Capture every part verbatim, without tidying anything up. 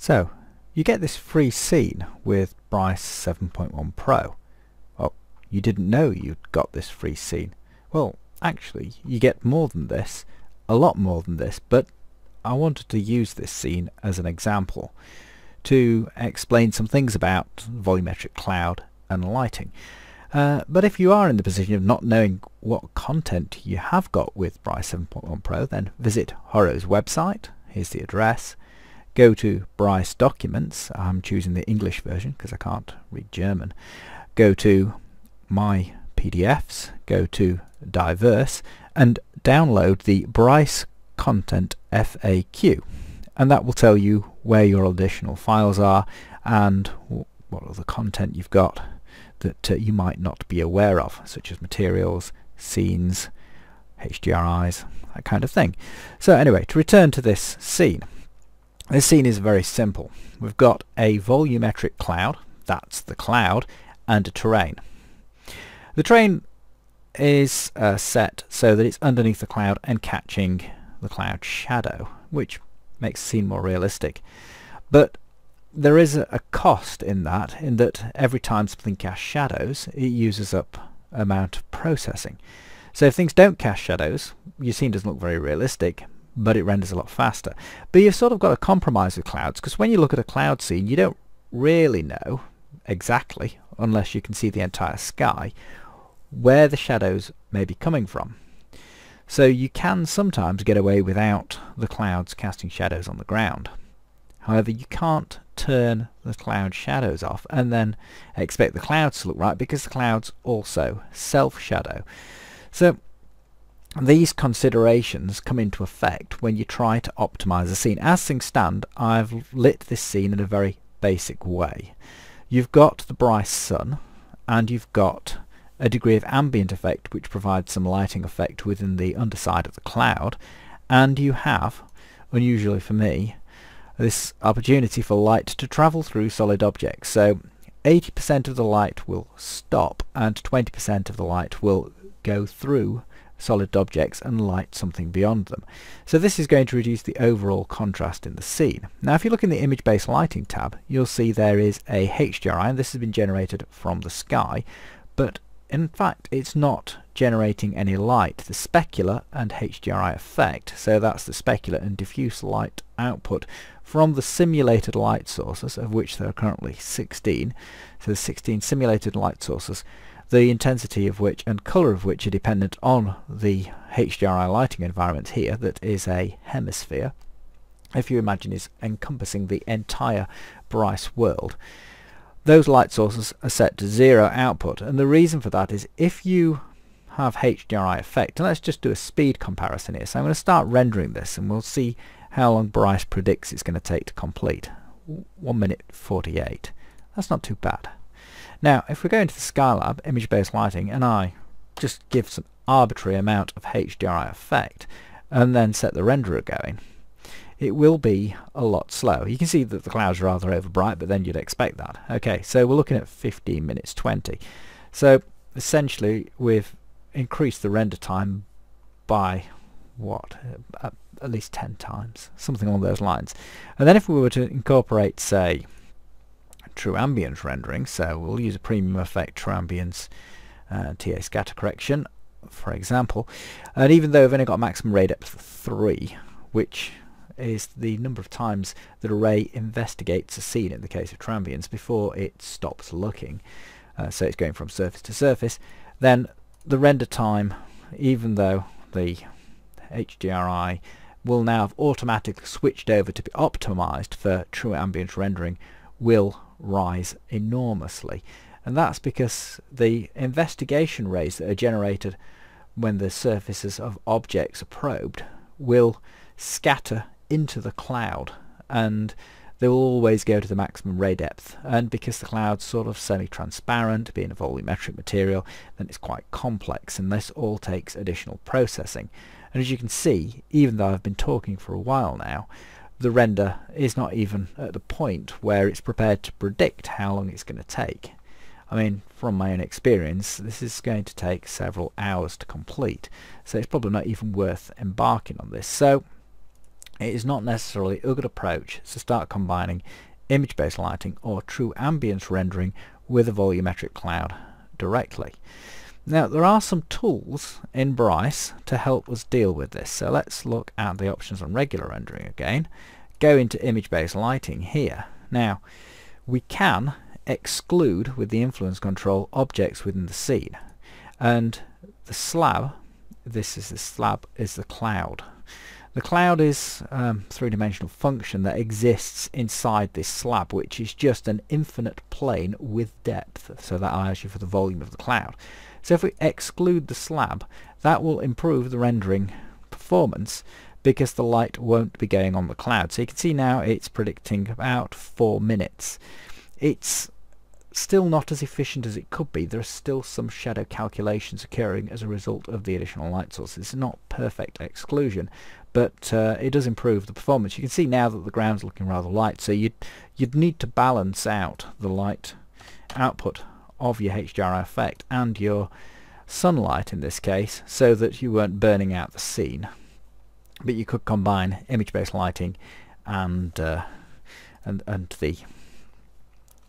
So you get this free scene with Bryce seven point one Pro. Well, you didn't know you'd got this free scene. Well, actually, you get more than this, a lot more than this, but I wanted to use this scene as an example to explain some things about volumetric cloud and lighting. Uh, but if you are in the position of not knowing what content you have got with Bryce seven point one Pro, then visit Horo's website. Here's the address. Go to Bryce Documents. I'm choosing the English version because I can't read German. Go to My P D Fs. Go to Diverse and download the Bryce Content F A Q, and that will tell you where your additional files are and what other content you've got that uh, you might not be aware of, such as materials, scenes, H D R Is, that kind of thing. So anyway, to return to this scene, this scene is very simple. We've got a volumetric cloud, that's the cloud, and a terrain. The terrain is uh, set so that it's underneath the cloud and catching the cloud shadow, which makes the scene more realistic. But there is a cost in that, in that every time something casts shadows, it uses up an amount of processing. So if things don't cast shadows, your scene doesn't look very realistic, but it renders a lot faster. But you've sort of got a compromise with clouds, because when you look at a cloud scene, you don't really know exactly, unless you can see the entire sky, where the shadows may be coming from. So you can sometimes get away without the clouds casting shadows on the ground. However, you can't turn the cloud shadows off and then expect the clouds to look right, because the clouds also self-shadow. So these considerations come into effect when you try to optimize a scene. As things stand, I've lit this scene in a very basic way. You've got the bright sun and you've got a degree of ambient effect which provides some lighting effect within the underside of the cloud, and you have, unusually for me, this opportunity for light to travel through solid objects. So eighty percent of the light will stop and twenty percent of the light will go through solid objects and light something beyond them. So this is going to reduce the overall contrast in the scene. Now if you look in the image based lighting tab, you'll see there is a H D R I, and this has been generated from the sky, but in fact it's not generating any light. The specular and H D R I effect, so that's the specular and diffuse light output from the simulated light sources, of which there are currently sixteen, so sixteen simulated light sources, the intensity of which and colour of which are dependent on the H D R I lighting environment here, that is a hemisphere, if you imagine is encompassing the entire Bryce world. Those light sources are set to zero output, and the reason for that is if you have H D R I effect, and let's just do a speed comparison here. So I'm going to start rendering this and we'll see how long Bryce predicts it's going to take to complete. one minute forty-eight. That's not too bad. Now if we go into the Skylab image based lighting and I just give some arbitrary amount of H D R I effect and then set the renderer going, it will be a lot slower. You can see that the clouds are rather over bright, but then you'd expect that. Okay, so we're looking at fifteen minutes twenty. So essentially we've increased the render time by what, at least ten times, something along those lines. And then if we were to incorporate, say, True Ambience rendering, so we'll use a premium effect, True Ambience, uh, T A Scatter Correction, for example, and even though I've only got maximum ray depth of three, which is the number of times that a ray investigates a scene in the case of True Ambience before it stops looking, uh, so it's going from surface to surface, then the render time, even though the H D R I will now have automatically switched over to be optimized for True Ambience rendering, will rise enormously. And that's because the investigation rays that are generated when the surfaces of objects are probed will scatter into the cloud, and they will always go to the maximum ray depth. And because the cloud's sort of semi-transparent, being a volumetric material, then it's quite complex, and this all takes additional processing. And as you can see, even though I've been talking for a while now, the render is not even at the point where it's prepared to predict how long it's going to take. I mean, from my own experience, this is going to take several hours to complete, so it's probably not even worth embarking on this. So it is not necessarily a good approach to start combining image-based lighting or true ambience rendering with a volumetric cloud directly. Now, there are some tools in Bryce to help us deal with this, so let's look at the options on regular rendering again. Go into image-based lighting here. Now, we can exclude with the influence control objects within the scene, and the slab, this is the slab, is the cloud. The cloud is a um, three-dimensional function that exists inside this slab, which is just an infinite plane with depth, so that allows you for the volume of the cloud. So if we exclude the slab, that will improve the rendering performance because the light won't be going on the cloud. So you can see now it's predicting about four minutes. It's still not as efficient as it could be. There are still some shadow calculations occurring as a result of the additional light source. It's not perfect exclusion, but uh, it does improve the performance. You can see now that the ground's looking rather light, so you'd, you'd need to balance out the light output of your H D R I effect and your sunlight in this case, so that you weren't burning out the scene. But you could combine image-based lighting and, uh, and, and the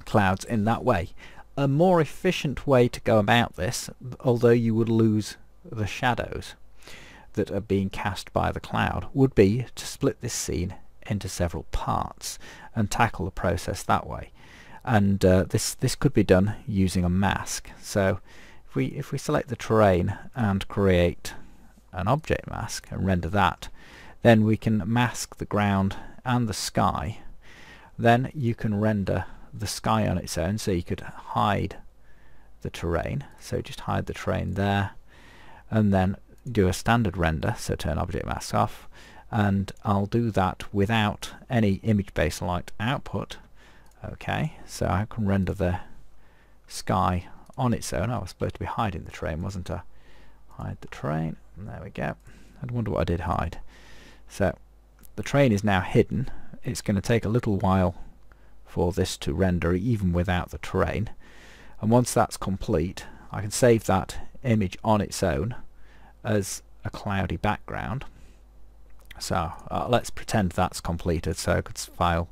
clouds in that way. A more efficient way to go about this, although you would lose the shadows that are being cast by the cloud, would be to split this scene into several parts and tackle the process that way. And uh, this this could be done using a mask. So if we if we select the terrain and create an object mask and render that, then we can mask the ground and the sky. Then you can render the sky on its own, so you could hide the terrain, so just hide the terrain there, and then do a standard render, so turn object mask off, and I'll do that without any image-based light output. Okay, so I can render the sky on its own. I was supposed to be hiding the terrain, wasn't I? Hide the terrain, and there we go. I'd wonder what I did hide. So the terrain is now hidden. It's going to take a little while for this to render even without the terrain, and once that's complete I can save that image on its own as a cloudy background. So uh, let's pretend that's completed, so I could file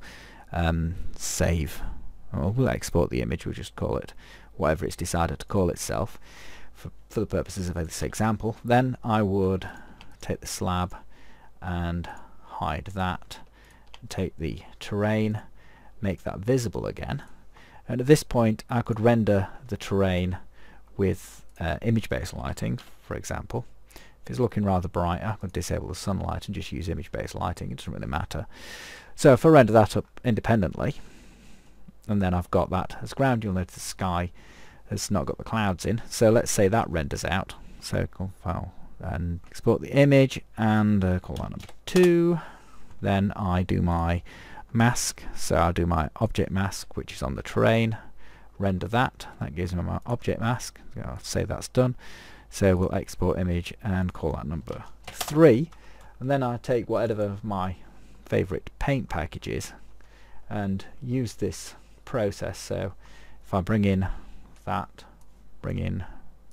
um, save, or we'll export the image, we'll just call it whatever it's decided to call itself for, for the purposes of this example. Then I would take the slab and hide that, and take the terrain, make that visible again, and at this point I could render the terrain with uh, image-based lighting, for example. If it's looking rather bright, I could disable the sunlight and just use image-based lighting, it doesn't really matter. So if I render that up independently, and then I've got that as ground, you'll notice the sky has not got the clouds in, so let's say that renders out. So file and export the image and uh, call that number two. Then I do my mask, so I'll do my object mask, which is on the terrain, render that, that gives me my object mask. I'll say that's done, so we'll export image and call that number three, and then I take whatever of my favorite paint packages and use this process. So if I bring in that, bring in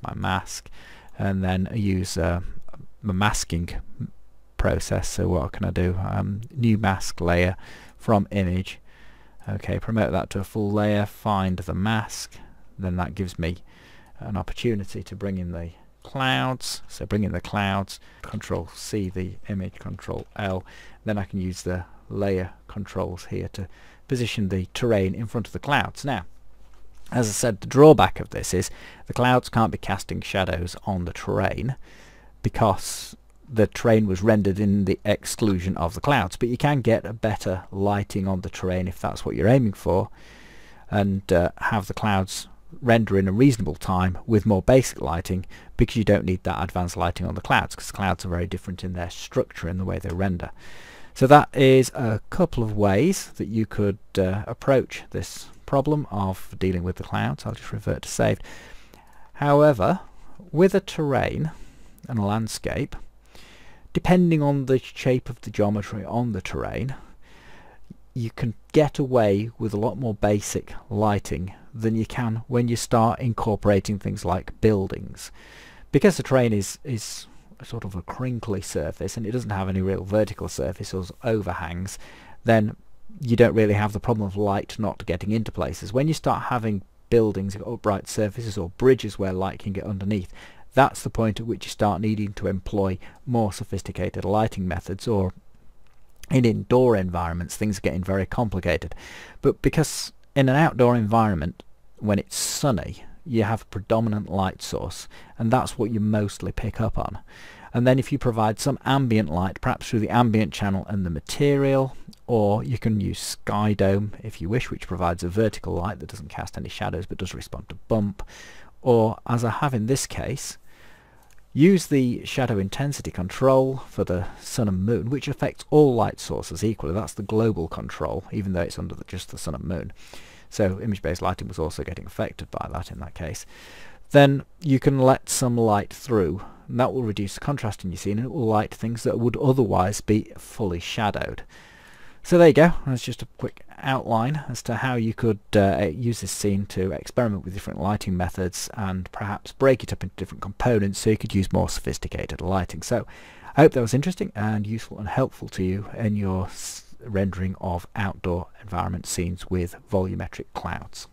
my mask, and then use uh, a masking process. So what can I do? Um, new mask layer from image. Okay, promote that to a full layer, find the mask, then that gives me an opportunity to bring in the clouds. So bring in the clouds, control C the image, control L, then I can use the layer controls here to position the terrain in front of the clouds. Now, as I said, the drawback of this is the clouds can't be casting shadows on the terrain because the terrain was rendered in the exclusion of the clouds, but you can get a better lighting on the terrain if that's what you're aiming for, and uh, have the clouds render in a reasonable time with more basic lighting, because you don't need that advanced lighting on the clouds, because clouds are very different in their structure and the way they render. So that is a couple of ways that you could uh, approach this problem of dealing with the clouds. I'll just revert to saved. However, with a terrain and a landscape, depending on the shape of the geometry on the terrain, you can get away with a lot more basic lighting than you can when you start incorporating things like buildings, because the terrain is is sort of a crinkly surface and it doesn't have any real vertical surface or overhangs, then you don't really have the problem of light not getting into places. When you start having buildings with upright surfaces or bridges where light can get underneath, that's the point at which you start needing to employ more sophisticated lighting methods, or in indoor environments things are getting very complicated. But because in an outdoor environment, when it's sunny, you have a predominant light source, and that's what you mostly pick up on. And then if you provide some ambient light, perhaps through the ambient channel and the material, or you can use Skydome if you wish, which provides a vertical light that doesn't cast any shadows but does respond to bump, or as I have in this case, use the shadow intensity control for the sun and moon, which affects all light sources equally. That's the global control, even though it's under the, just the sun and moon. So image-based lighting was also getting affected by that in that case. Then you can let some light through, and that will reduce the contrast in your scene, and it will light things that would otherwise be fully shadowed. So there you go, that's just a quick outline as to how you could uh, use this scene to experiment with different lighting methods and perhaps break it up into different components so you could use more sophisticated lighting. So I hope that was interesting and useful and helpful to you in your rendering of outdoor environment scenes with volumetric clouds.